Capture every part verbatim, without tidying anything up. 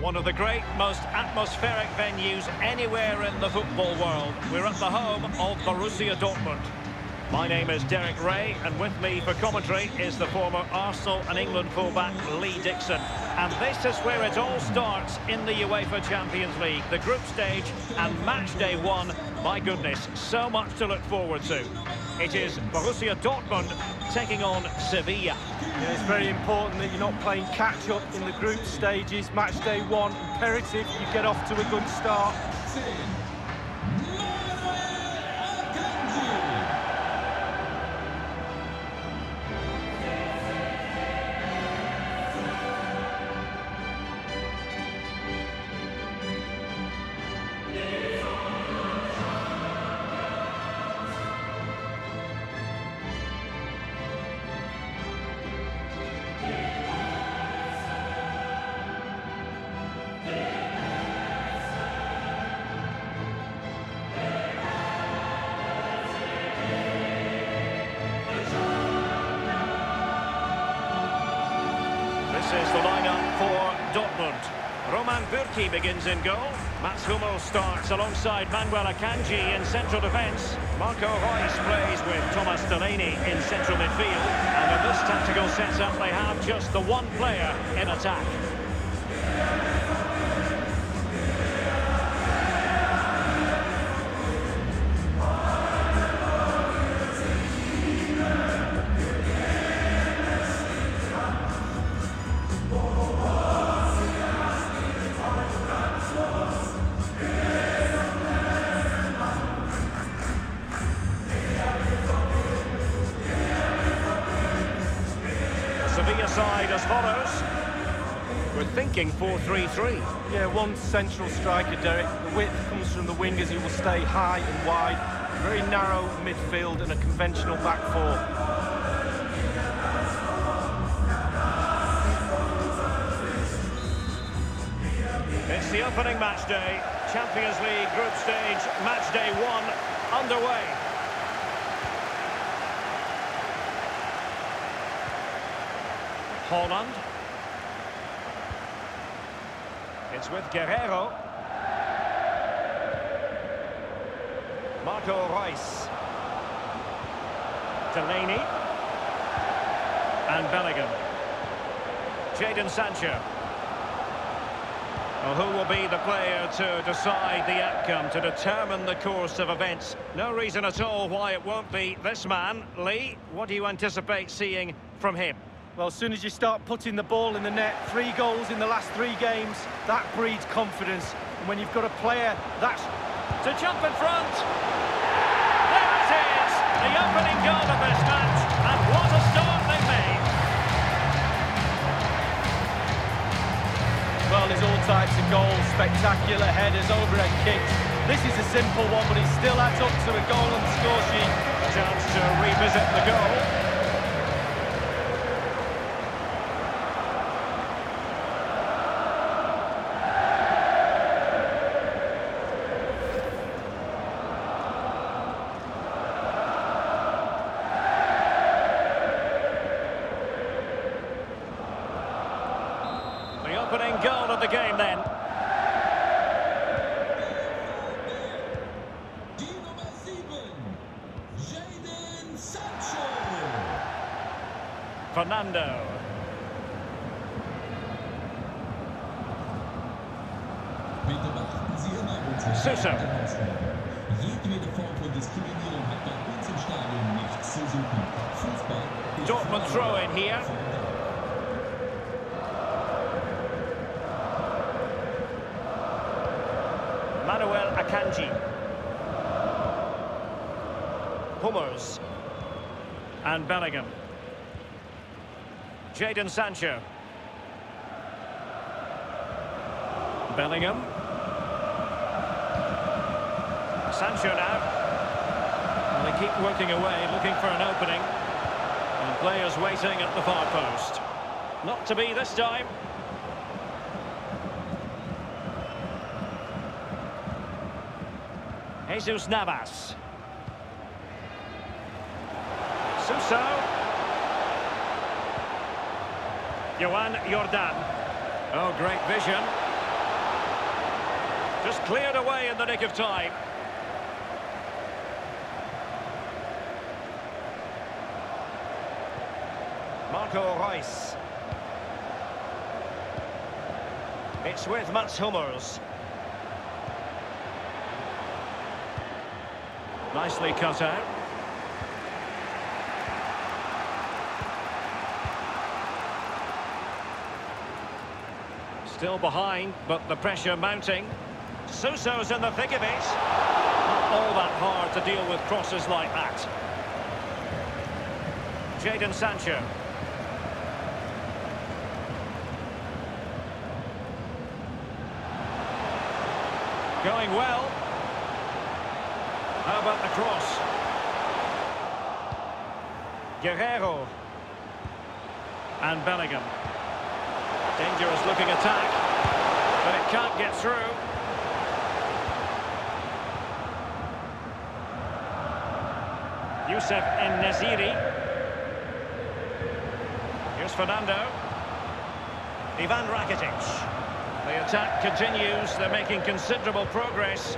One of the great, most atmospheric venues anywhere in the football world. We're at the home of Borussia Dortmund. My name is Derek Ray, and with me for commentary is the former Arsenal and England fullback Lee Dixon. And this is where it all starts in the UEFA Champions League, the group stage and match day one. My goodness, so much to look forward to. It is Borussia Dortmund taking on Sevilla. Yeah, it's very important that you're not playing catch-up in the group stages. Match day one, imperative you get off to a good start. This is the lineup for Dortmund. Man Bürki begins in goal. Mats Hummels starts alongside Manuel Akanji in central defence. Marco Reus plays with Thomas Delaney in central midfield. And in this tactical setup, they have just the one player in attack. As follows. We're thinking four three three. Yeah, one central striker, Derek. The width comes from the wingers who will stay high and wide. Very narrow midfield and a conventional back four. It's the opening match day. Champions League group stage, match day one underway. Haaland. It's with Guerreiro. Marco Reus. Delaney. And Bellingham. Jadon Sancho. Well, who will be the player to decide the outcome, to determine the course of events? No reason at all why it won't be this man. Lee, what do you anticipate seeing from him? Well, as soon as you start putting the ball in the net, three goals in the last three games, that breeds confidence. And when you've got a player, that's... to jump in front! There it is! The opening goal of this match, and what a start they made! Well, there's all types of goals, spectacular headers, overhead kicks. This is a simple one, but it still adds up to a goal on the score sheet. A chance to revisit the goal. Opening goal of the game then. Jadon Sancho. Fernando. Suso. Dortmund throw in here. Manuel Akanji. Hummels. And Bellingham. Jadon Sancho. Bellingham. Sancho now. And they keep working away, looking for an opening. And players waiting at the far post. Not to be this time. Jesus Navas. Suso. Joan Jordán. Oh, great vision. Just cleared away in the nick of time. Marco Reus. It's with Mats Hummels. Nicely cut out. Still behind, but the pressure mounting. Suso's in the thick of it. Not all that hard to deal with crosses like that. Jadon Sancho. Going well. How about the cross? Guerreiro. And Bellingham. Dangerous looking attack, but it can't get through. Youssef Naziri. Here's Fernando. Ivan Rakitic. The attack continues, they're making considerable progress.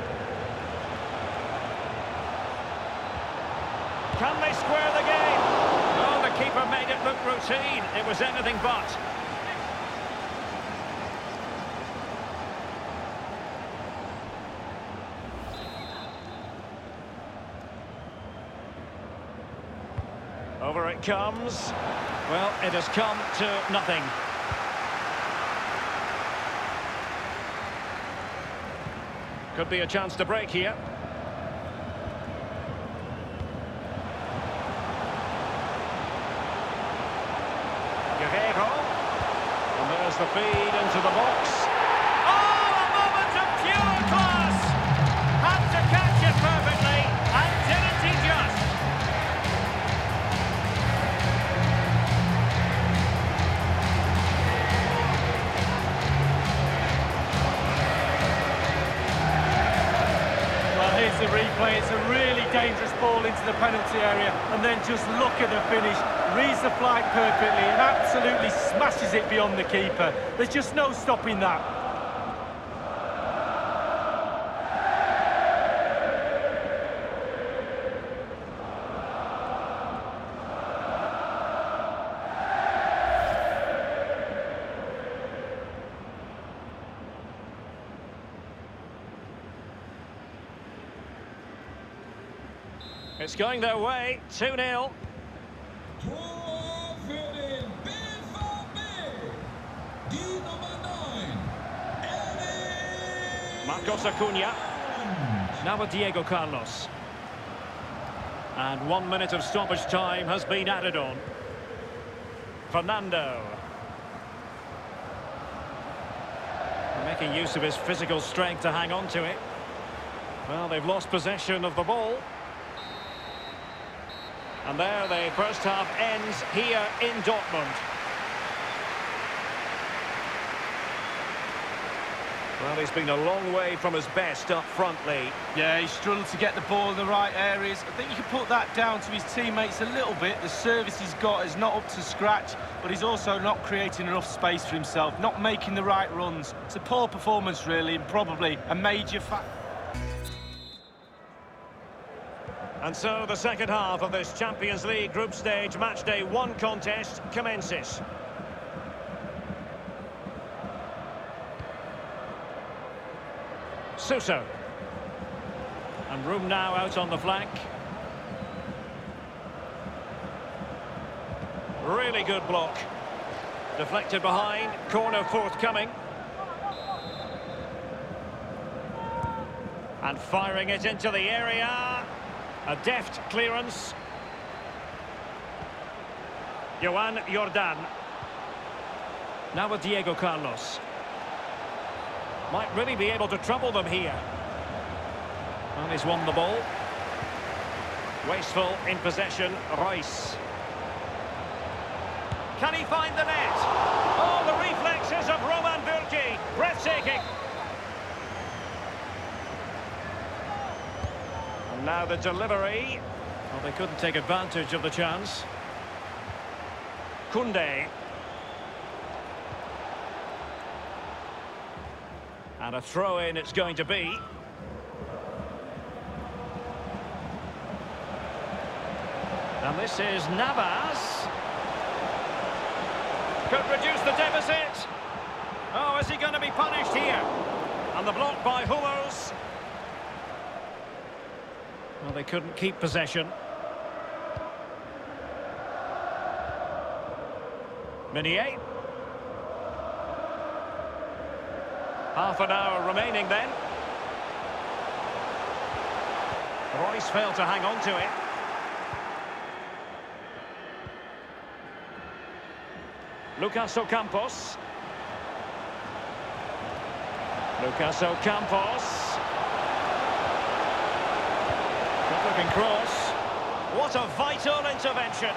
Can they square the game? Oh, the keeper made it look routine. It was anything but. Over it comes. Well, it has come to nothing. Could be a chance to break here. Guerreiro. And there's the feed into the box. Oh, a moment of pure class! Had to catch it perfectly, and didn't he just? The replay, it's a really dangerous ball into the penalty area, and then just look at the finish. Reads the flag perfectly and absolutely smashes it beyond the keeper. There's just no stopping that. It's going their way, two nil. Marcos Acuña. Now with Diego Carlos. And one minute of stoppage time has been added on. Fernando. Making use of his physical strength to hang on to it. Well, they've lost possession of the ball. And there the first half ends here in Dortmund. Well, he's been a long way from his best up front, Lee. Yeah, he struggled to get the ball in the right areas. I think you can put that down to his teammates a little bit. The service he's got is not up to scratch, but he's also not creating enough space for himself, not making the right runs. It's a poor performance, really, and probably a major factor. And so the second half of this Champions League group stage matchday one contest commences. Suso. And room now out on the flank. Really good block. Deflected behind, corner forthcoming. And firing it into the area. A deft clearance. Joan Jordán. Now with Diego Carlos. Might really be able to trouble them here. And he's won the ball. Wasteful in possession, Reus. Can he find the net? Oh, the reflexes of Man Bürki. Breathtaking. Now the delivery. Well, they couldn't take advantage of the chance. Koundé. And a throw-in it's going to be. And this is Navas. Could reduce the deficit. Oh, is he going to be punished here? And the block by Hummels. Well, they couldn't keep possession. Meunier. Half an hour remaining then. Royce failed to hang on to it. Lucas Ocampos. Lucas Ocampos. Good looking cross. What a vital intervention.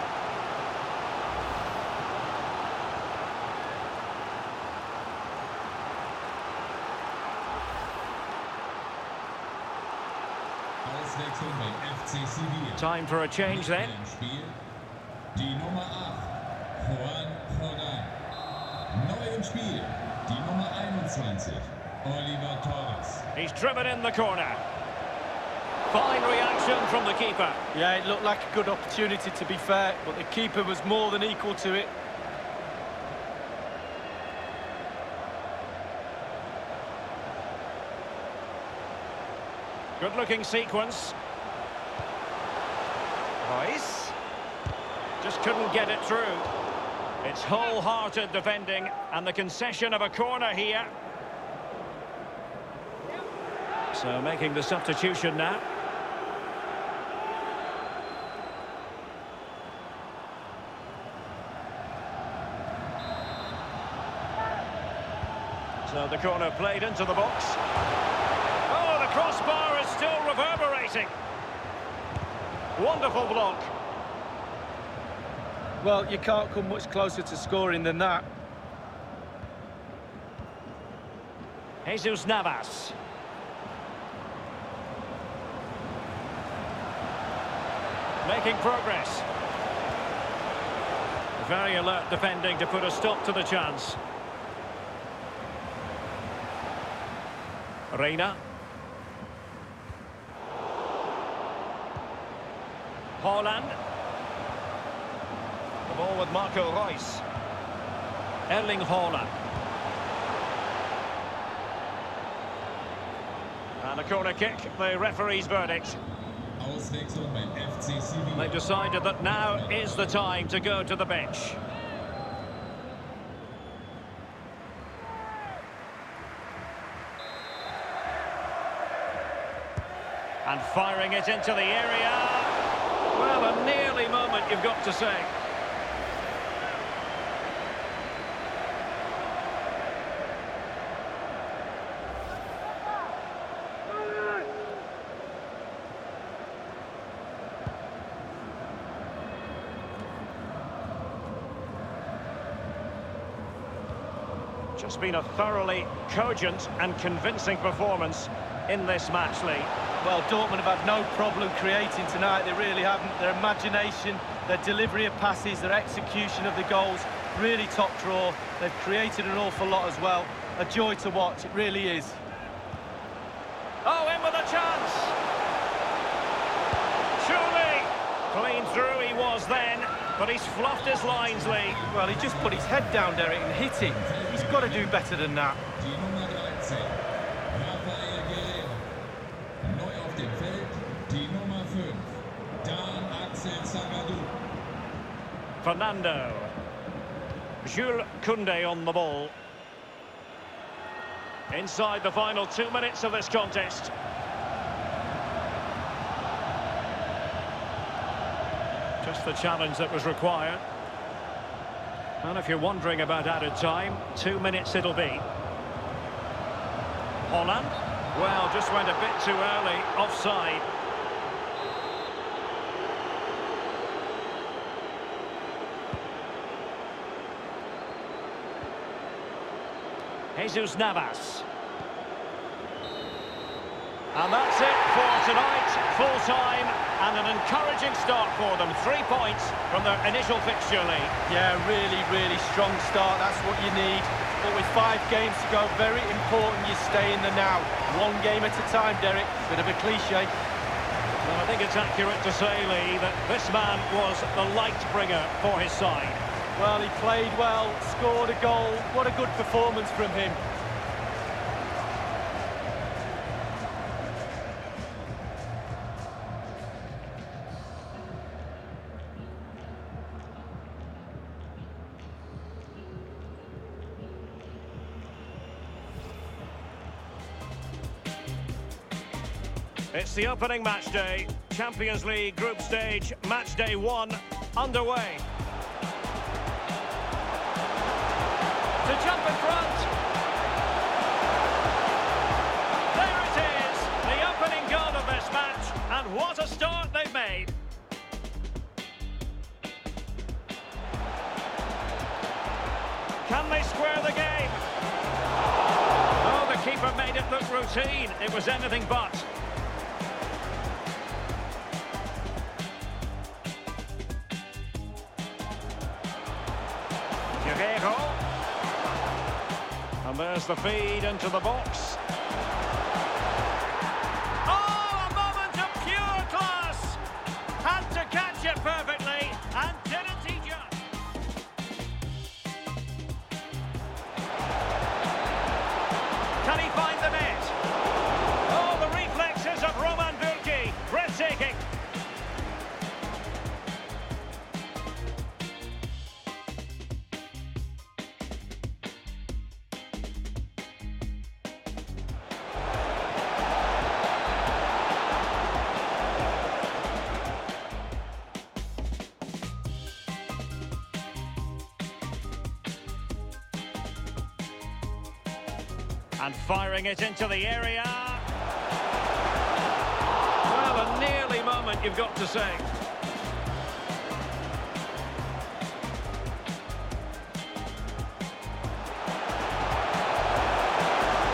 Time for a change then. He's driven in the corner. Fine reaction from the keeper. Yeah, it looked like a good opportunity to be fair, but the keeper was more than equal to it. Good looking sequence. Royce just couldn't get it through. It's wholehearted defending and the concession of a corner here. So making the substitution now. So the corner played into the box. Crossbar is still reverberating. Wonderful block. Well, you can't come much closer to scoring than that. Jesus Navas. Making progress. Very alert defending to put a stop to the chance. Reyna. Haaland. The ball with Marco Reus. Erling Haaland. And a corner kick, the referee's verdict. They've decided that now is the time to go to the bench. And firing it into the area. Well, a nearly moment, you've got to say. Just been a thoroughly cogent and convincing performance in this match, Lee. Well, Dortmund have had no problem creating tonight, they really haven't. Their imagination, their delivery of passes, their execution of the goals, really top draw. They've created an awful lot as well. A joy to watch, it really is. Oh, in with a chance! Surely! Clean through he was then, but he's fluffed his lines, Lee. Well, he just put his head down, Derek, and hit it. He's got to do better than that. Fernando. Jules Koundé on the ball. Inside the final two minutes of this contest. Just the challenge that was required. And if you're wondering about added time, two minutes it'll be. Haaland. Well, just went a bit too early. Offside. Jesus Navas. And that's it for tonight, full time, and an encouraging start for them. Three points from their initial fixture league. Yeah, really, really strong start. That's what you need. but with five games to go, very important you stay in the now. One game at a time, Derek. Bit of a cliche. Well, I think it's accurate to say, Lee, that this man was the light bringer for his side. Well, he played well, scored a goal. What a good performance from him. It's the opening match day, Champions League group stage, match day one, underway. To jump in front. There it is, the opening goal of this match, and what a start they've made. Can they square the game? Oh, the keeper made it look routine, it was anything but. And there's the feed into the box. Oh, a moment of pure class! Had to catch it perfectly, and didn't he just? Can he find the net? Oh, the reflexes of Man Bürki, breathtaking. And firing it into the area. Well, a nearly moment, you've got to say.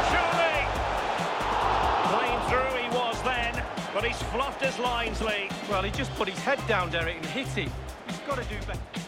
Surely! Clean through he was then, but he's fluffed his lines, Lee. Well, he just put his head down, Derek, and hit him. He's got to do better.